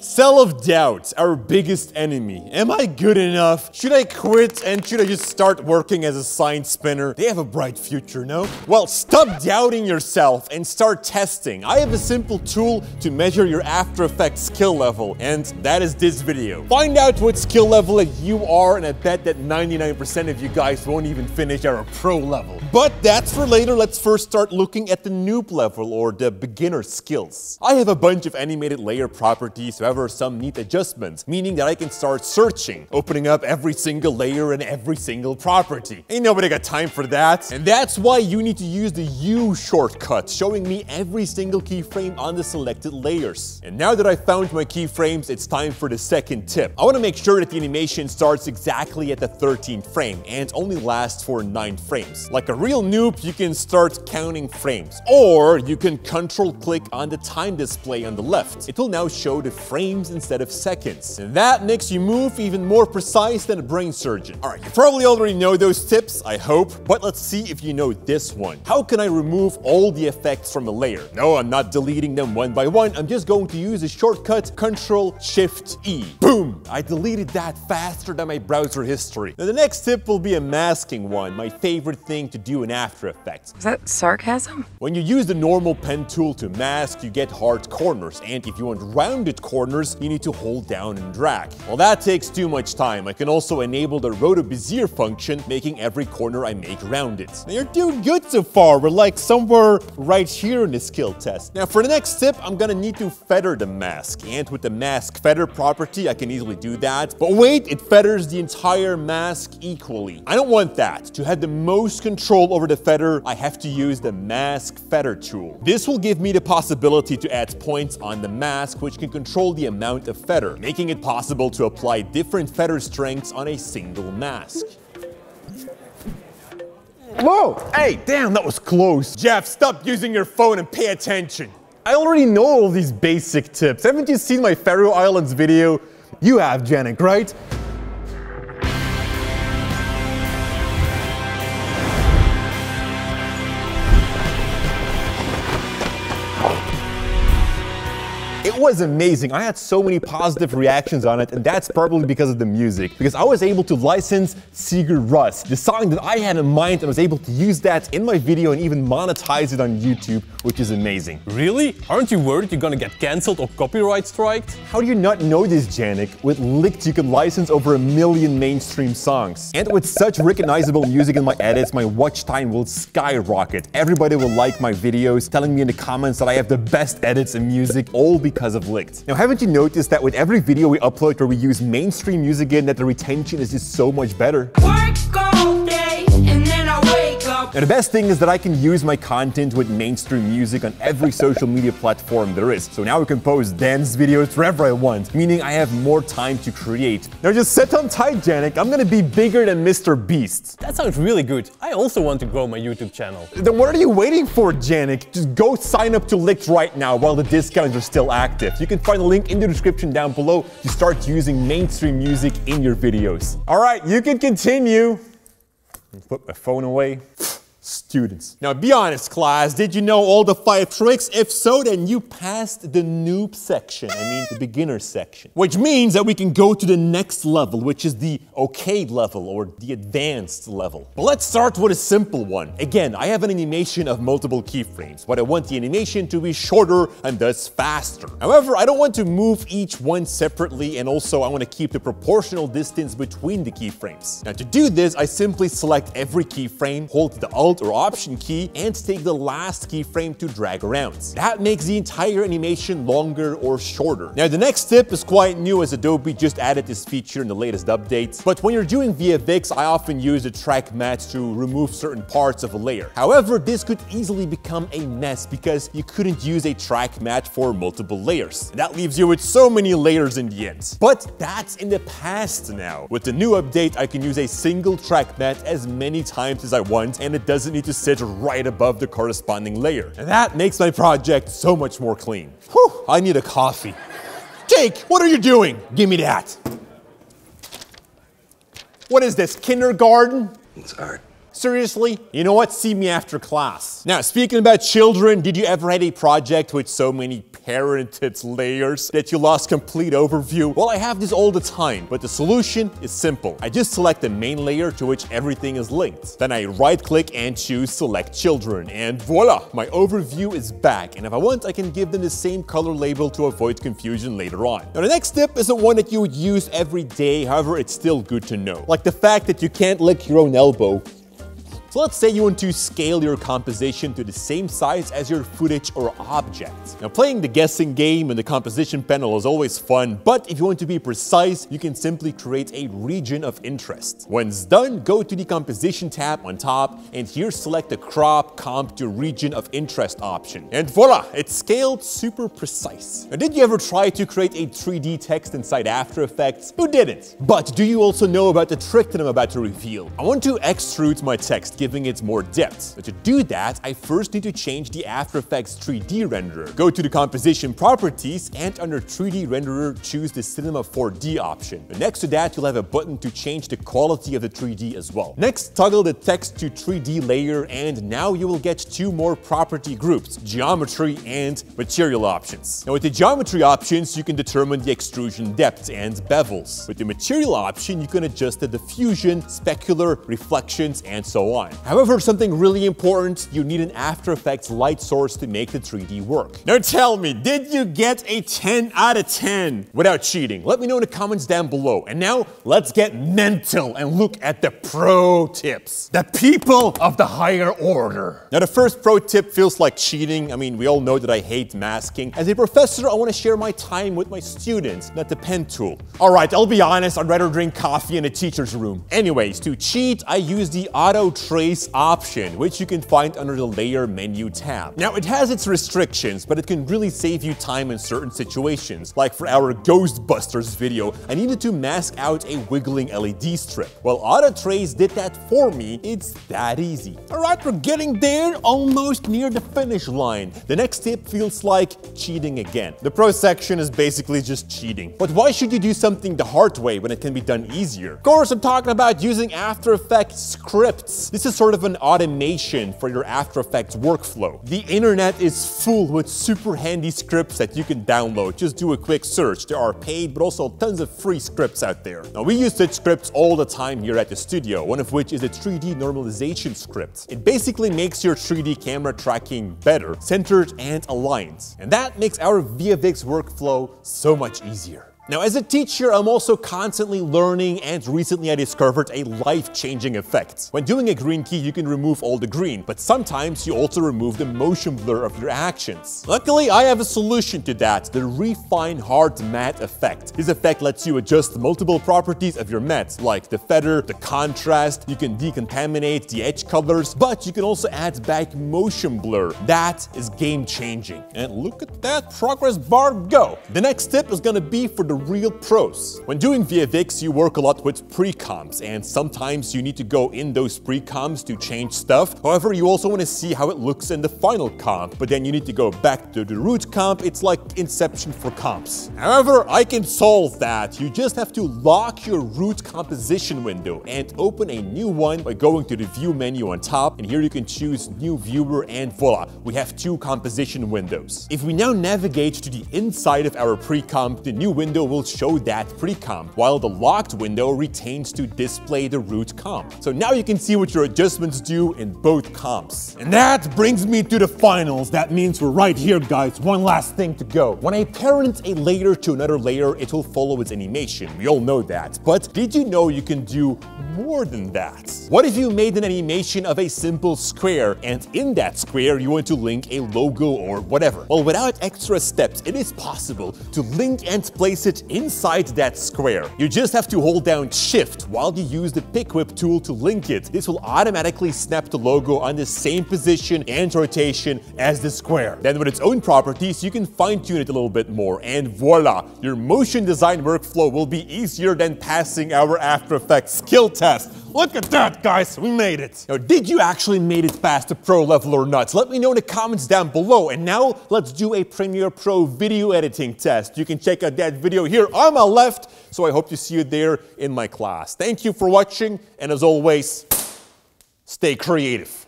Self-doubt, our biggest enemy. Am I good enough? Should I quit and should I just start working as a sign spinner? They have a bright future, no? Well, stop doubting yourself and start testing. I have a simple tool to measure your After Effects skill level, and that is this video. Find out what skill level that you are, and I bet that 99% of you guys won't even finish our pro level. But that's for later. Let's first start looking at the noob level or the beginner skills. I have a bunch of animated layer properties, so some need adjustments, meaning that I can start searching, opening up every single layer and every single property. Ain't nobody got time for that. And that's why you need to use the U shortcut, showing me every single keyframe on the selected layers. And now that I've found my keyframes, it's time for the second tip. I want to make sure that the animation starts exactly at the 13th frame and only lasts for 9 frames. Like a real noob, you can start counting frames, or you can control click on the time display on the left. It will now show the frame instead of seconds. And that makes you move even more precise than a brain surgeon. Alright, you probably already know those tips, I hope, but let's see if you know this one. How can I remove all the effects from a layer? No, I'm not deleting them one by one, I'm just going to use a shortcut, Ctrl-Shift-E. Boom! I deleted that faster than my browser history. Now the next tip will be a masking one, my favorite thing to do in After Effects. Was that sarcasm? When you use the normal pen tool to mask, you get hard corners, and if you want rounded corners, you need to hold down and drag. Well, that takes too much time. I can also enable the roto bezier function, making every corner I make rounded. Now, you're doing good so far. We're like somewhere right here in the skill test. Now, for the next tip, I'm gonna need to feather the mask. And with the mask feather property, I can easily do that. But wait, it feathers the entire mask equally. I don't want that. To have the most control over the feather, I have to use the mask feather tool. This will give me the possibility to add points on the mask, which can control the amount of feather, making it possible to apply different feather strengths on a single mask. Whoa! Hey, damn, that was close. Jeff, stop using your phone and pay attention. I already know all these basic tips. Haven't you seen my Faroe Islands video? You have, Janik, right? It was amazing. I had so many positive reactions on it, and that's probably because of the music. Because I was able to license Sigur Rós, the song that I had in mind, and was able to use that in my video and even monetize it on YouTube, which is amazing. Really? Aren't you worried you're gonna get cancelled or copyright striked? How do you not know this, Janik? With Lickd, you can license over 1 million mainstream songs. And with such recognizable music in my edits, my watch time will skyrocket. Everybody will like my videos, telling me in the comments that I have the best edits in music, all because of Lickd. Now, haven't you noticed that with every video we upload where we use mainstream music in, that the retention is just so much better? Now, the best thing is that I can use my content with mainstream music on every social media platform there is. So now I can post dance videos wherever I want, meaning I have more time to create. Now just sit on tight, Janik. I'm gonna be bigger than Mr. Beast. That sounds really good. I also want to grow my YouTube channel. Then what are you waiting for, Janik? Just go sign up to Lickd right now while the discounts are still active. You can find the link in the description down below to start using mainstream music in your videos. All right, you can continue. Put my phone away. Students. Now be honest, class, did you know all the 5 tricks? If so, then you passed the noob section, I mean the beginner section. Which means that we can go to the next level, which is the okay level or the advanced level. But let's start with a simple one. Again, I have an animation of multiple keyframes, but I want the animation to be shorter and thus faster. However, I don't want to move each one separately, and also I want to keep the proportional distance between the keyframes. Now to do this, I simply select every keyframe, hold the or option key, and take the last keyframe to drag around. That makes the entire animation longer or shorter. Now the next tip is quite new, as Adobe just added this feature in the latest updates, but when you're doing VFX, I often use a track mat to remove certain parts of a layer. However, this could easily become a mess because you couldn't use a track mat for multiple layers. That leaves you with so many layers in the end. But that's in the past now. With the new update, I can use a single track mat as many times as I want, and it doesn't need to sit right above the corresponding layer. And that makes my project so much more clean. Whew, I need a coffee. Jake, what are you doing? Give me that. What is this, kindergarten? It's art. Seriously? You know what? See me after class. Now, speaking about children, did you ever had a project with so many parented layers that you lost complete overview? Well, I have this all the time, but the solution is simple. I just select the main layer to which everything is linked. Then I right-click and choose Select Children, and voila! My overview is back, and if I want, I can give them the same color label to avoid confusion later on. Now, the next tip isn't one that you would use every day, however, it's still good to know. Like the fact that you can't lick your own elbow. So let's say you want to scale your composition to the same size as your footage or object. Now, playing the guessing game in the composition panel is always fun, but if you want to be precise, you can simply create a region of interest. Once done, go to the composition tab on top, and here select the crop comp to region of interest option. And voila, it's scaled super precise. Now, did you ever try to create a 3D text inside After Effects? Who didn't? But do you also know about the trick that I'm about to reveal? I want to extrude my text, giving it more depth. But to do that, I first need to change the After Effects 3D renderer. Go to the composition properties, and under 3D renderer, choose the Cinema 4D option. And next to that, you'll have a button to change the quality of the 3D as well. Next, toggle the text to 3D layer, and now you will get two more property groups, geometry and material options. Now, with the geometry options, you can determine the extrusion depth and bevels. With the material option, you can adjust the diffusion, specular, reflections, and so on. However, something really important, you need an After Effects light source to make the 3D work. Now tell me, did you get a 10 out of 10 without cheating? Let me know in the comments down below. And now, let's get mental and look at the pro tips. The people of the higher order. Now, the first pro tip feels like cheating. I mean, we all know that I hate masking. As a professor, I want to share my time with my students, not the pen tool. All right, I'll be honest, I'd rather drink coffee in a teacher's room. Anyways, to cheat, I use the Auto Trace option, which you can find under the layer menu tab. Now, it has its restrictions, but it can really save you time in certain situations. Like for our Ghostbusters video, I needed to mask out a wiggling LED strip. Well, Auto Trace did that for me. It's that easy. All right, we're getting there, almost near the finish line. The next tip feels like cheating again. The pro section is basically just cheating. But why should you do something the hard way when it can be done easier? Of course, I'm talking about using After Effects scripts. This is sort of an automation for your After Effects workflow. The internet is full with super handy scripts that you can download. Just do a quick search. There are paid, but also tons of free scripts out there. Now, we use such scripts all the time here at the studio, one of which is a 3D normalization script. It basically makes your 3D camera tracking better, centered and aligned. And that makes our VFX workflow so much easier. Now, as a teacher, I'm also constantly learning, and recently I discovered a life-changing effect. When doing a green key, you can remove all the green, but sometimes you also remove the motion blur of your actions. Luckily, I have a solution to that, the Refine Hard Matte Effect. This effect lets you adjust multiple properties of your matte, like the feather, the contrast, you can decontaminate the edge colors, but you can also add back motion blur. That is game-changing. And look at that progress bar go! The next tip is gonna be for the real pros. When doing VFX, you work a lot with pre-comps, and sometimes you need to go in those pre-comps to change stuff. However, you also want to see how it looks in the final comp, but then you need to go back to the root comp. It's like Inception for comps. However, I can solve that. You just have to lock your root composition window and open a new one by going to the view menu on top, and here you can choose new viewer, and voila, we have two composition windows. If we now navigate to the inside of our pre-comp, the new window will show that pre-comp, while the locked window retains to display the root comp. So now you can see what your adjustments do in both comps. And that brings me to the finals. That means we're right here, guys. One last thing to go. When I parent a layer to another layer, it will follow its animation. We all know that. But did you know you can do more than that? What if you made an animation of a simple square, and in that square you want to link a logo or whatever? Well, without extra steps, it is possible to link and place it inside that square. You just have to hold down Shift while you use the Pick Whip tool to link it. This will automatically snap the logo on the same position and rotation as the square. Then with its own properties, you can fine-tune it a little bit more, and voila! Your motion design workflow will be easier than passing our After Effects skill test. Look at that, guys, we made it. Now, did you actually made it past the pro level or not? Let me know in the comments down below. And now let's do a Premiere Pro video editing test. You can check out that video here on my left. So I hope to see you there in my class. Thank you for watching, and as always, Stay creative.